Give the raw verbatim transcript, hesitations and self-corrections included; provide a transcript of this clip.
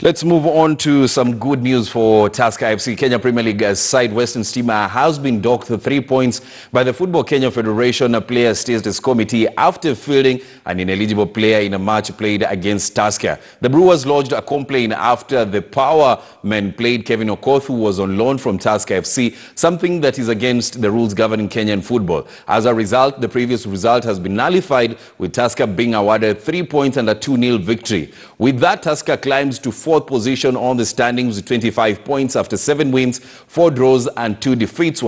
Let's move on to some good news for Tusker F C. Kenya Premier League side Western Stima has been docked the three points by the Football Kenya Federation Players Status Committee after fielding an ineligible player in a match played against Tusker. The Brewers lodged a complaint after the power man played Kevin Okoth, who was on loan from Tusker F C, something that is against the rules governing Kenyan football. As a result, the previous result has been nullified, with Tusker being awarded three points and a two nil victory. With that, Tusker climbs to fourth position on the standings with twenty-five points after seven wins, four draws and two defeats, while